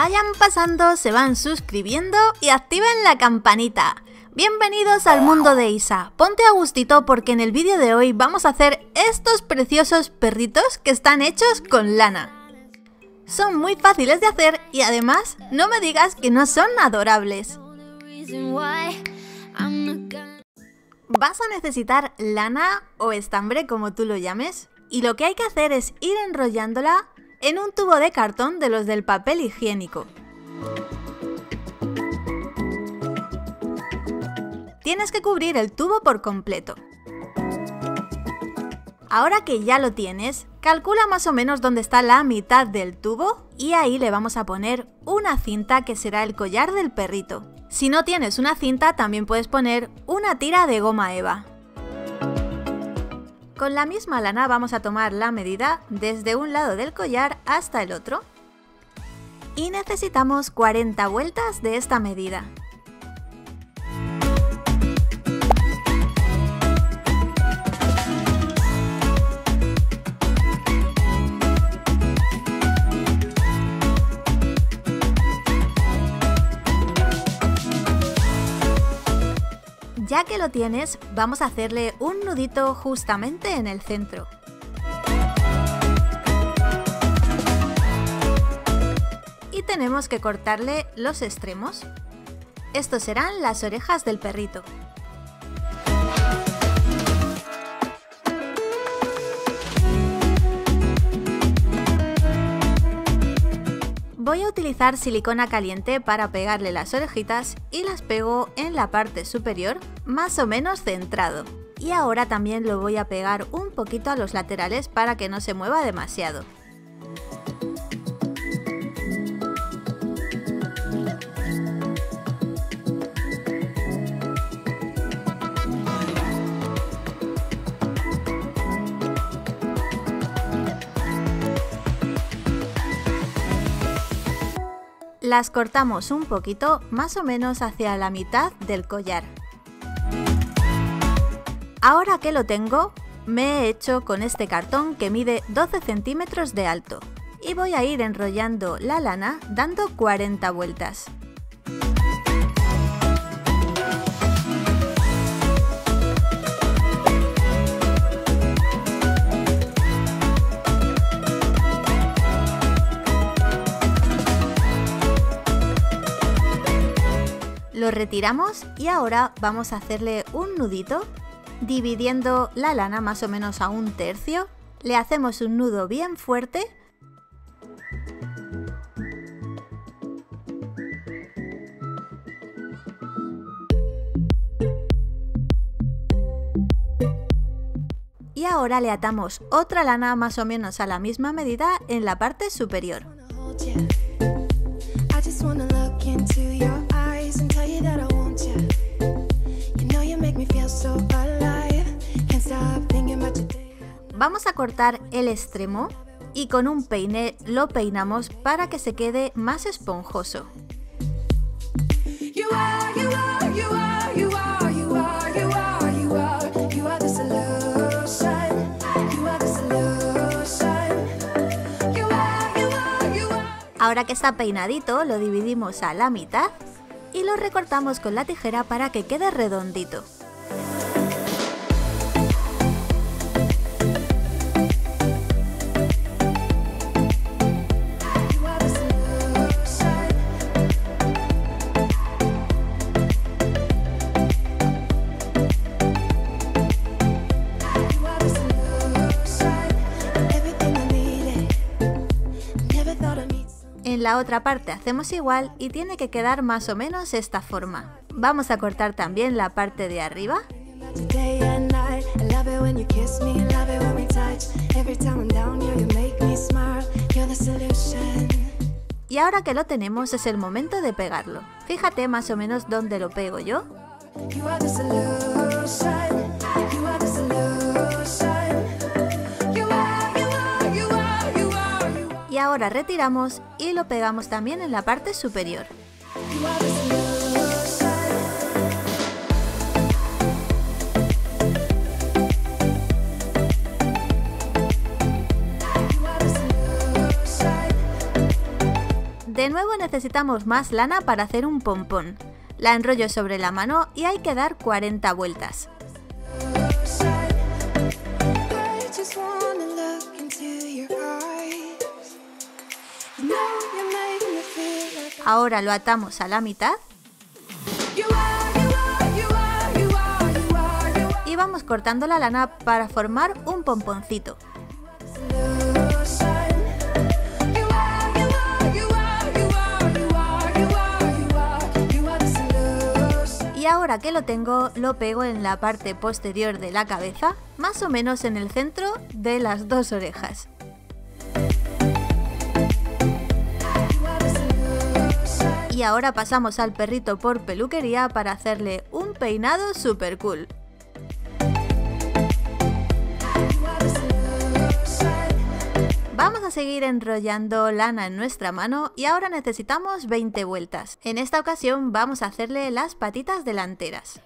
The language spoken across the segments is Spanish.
Vayan pasando, se van suscribiendo y activen la campanita. Bienvenidos al mundo de Isa. Ponte a gustito porque en el vídeo de hoy vamos a hacer estos preciosos perritos que están hechos con lana. Son muy fáciles de hacer y además no me digas que no son adorables. Vas a necesitar lana o estambre, como tú lo llames, y lo que hay que hacer es ir enrollándola en un tubo de cartón de los del papel higiénico. Tienes que cubrir el tubo por completo. Ahora que ya lo tienes, calcula más o menos dónde está la mitad del tubo y ahí le vamos a poner una cinta que será el collar del perrito. Si no tienes una cinta, también puedes poner una tira de goma eva. Con la misma lana vamos a tomar la medida desde un lado del collar hasta el otro. Y necesitamos 40 vueltas de esta medida. Ya que lo tienes, vamos a hacerle un nudito justamente en el centro. Y tenemos que cortarle los extremos. Estos serán las orejas del perrito. Voy a utilizar silicona caliente para pegarle las orejitas y las pego en la parte superior, más o menos centrado. Y ahora también lo voy a pegar un poquito a los laterales para que no se mueva demasiado. Las cortamos un poquito, más o menos hacia la mitad del collar. Ahora que lo tengo, me he hecho con este cartón que mide 12 centímetros de alto y voy a ir enrollando la lana dando 40 vueltas. Lo retiramos y ahora vamos a hacerle un nudito, dividiendo la lana más o menos a un tercio. Le hacemos un nudo bien fuerte y ahora le atamos otra lana más o menos a la misma medida en la parte superior. Vamos a cortar el extremo y con un peine lo peinamos para que se quede más esponjoso. Ahora que está peinadito, lo dividimos a la mitad y lo recortamos con la tijera para que quede redondito. En la otra parte hacemos igual y tiene que quedar más o menos esta forma. Vamos a cortar también la parte de arriba. Y ahora que lo tenemos es el momento de pegarlo. Fíjate más o menos dónde lo pego yo. Y ahora retiramos y lo pegamos también en la parte superior. De De nuevo necesitamos más lana para hacer un pompón. La enrollo sobre la mano y hay que dar 40 vueltas. Ahora lo atamos a la mitad y vamos cortando la lana para formar un pomponcito. Y ahora que lo tengo, lo pego en la parte posterior de la cabeza, más o menos en el centro de las dos orejas. Y ahora pasamos al perrito por peluquería para hacerle un peinado super cool. Vamos a seguir enrollando lana en nuestra mano y ahora necesitamos 20 vueltas. En esta ocasión vamos a hacerle las patitas delanteras.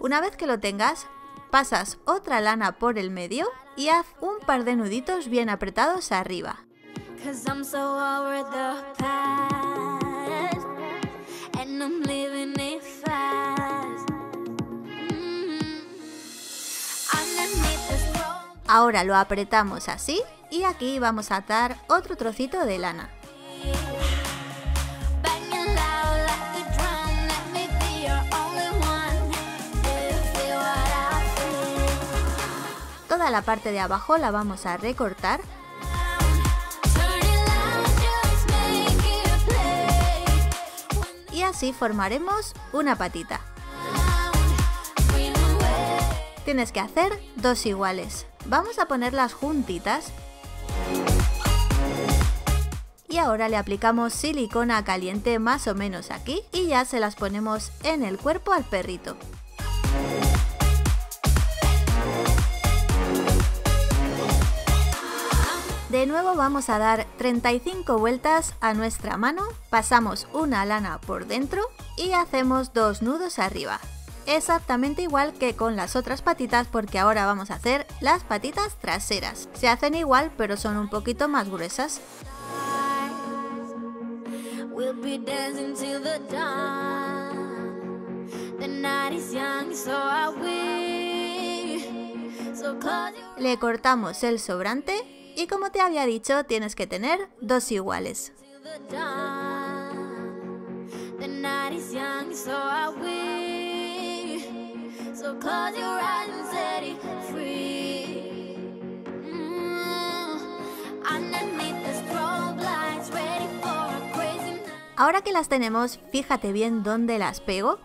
Una vez que lo tengas, pasas otra lana por el medio y haz un par de nuditos bien apretados arriba. Ahora lo apretamos así y aquí vamos a atar otro trocito de lana. Toda la parte de abajo la vamos a recortar. Y así formaremos una patita. Tienes que hacer dos iguales. Vamos a ponerlas juntitas. Y ahora le aplicamos silicona caliente más o menos aquí y ya se las ponemos en el cuerpo al perrito. De nuevo vamos a dar 35 vueltas a nuestra mano, pasamos una lana por dentro y hacemos dos nudos arriba. Exactamente igual que con las otras patitas porque ahora vamos a hacer las patitas traseras. Se hacen igual pero son un poquito más gruesas. Le cortamos el sobrante. Y como te había dicho, tienes que tener dos iguales. Ahora que las tenemos, fíjate bien dónde las pego,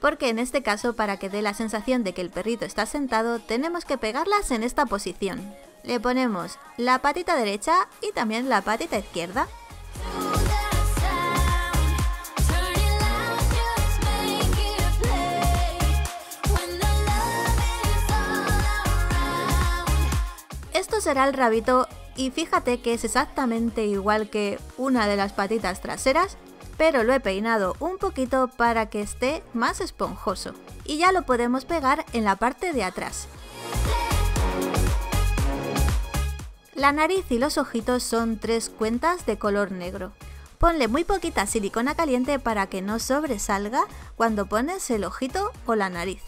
porque en este caso, para que dé la sensación de que el perrito está sentado, tenemos que pegarlas en esta posición. Le ponemos la patita derecha y también la patita izquierda. Esto será el rabito y fíjate que es exactamente igual que una de las patitas traseras, pero lo he peinado un poquito para que esté más esponjoso. Y ya lo podemos pegar en la parte de atrás. La nariz y los ojitos son tres cuentas de color negro. Ponle muy poquita silicona caliente para que no sobresalga cuando pones el ojito o la nariz.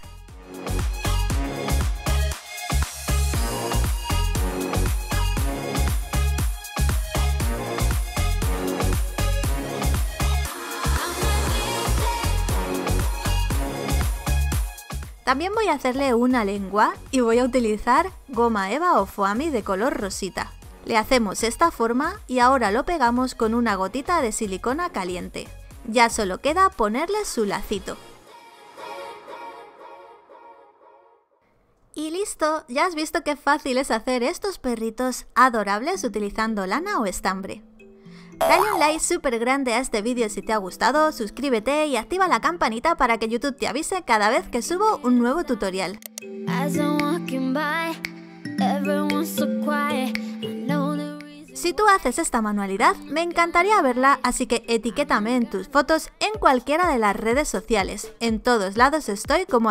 También voy a hacerle una lengua y voy a utilizar goma eva o foamy de color rosita. Le hacemos esta forma y ahora lo pegamos con una gotita de silicona caliente. Ya solo queda ponerle su lacito. Y listo, ya has visto qué fácil es hacer estos perritos adorables utilizando lana o estambre. Dale un like súper grande a este vídeo si te ha gustado, suscríbete y activa la campanita para que YouTube te avise cada vez que subo un nuevo tutorial. Si tú haces esta manualidad, me encantaría verla, así que etiquétame en tus fotos en cualquiera de las redes sociales. En todos lados estoy como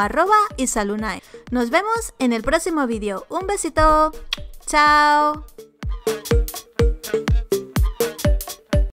@isalunae. Nos vemos en el próximo vídeo. Un besito. Chao.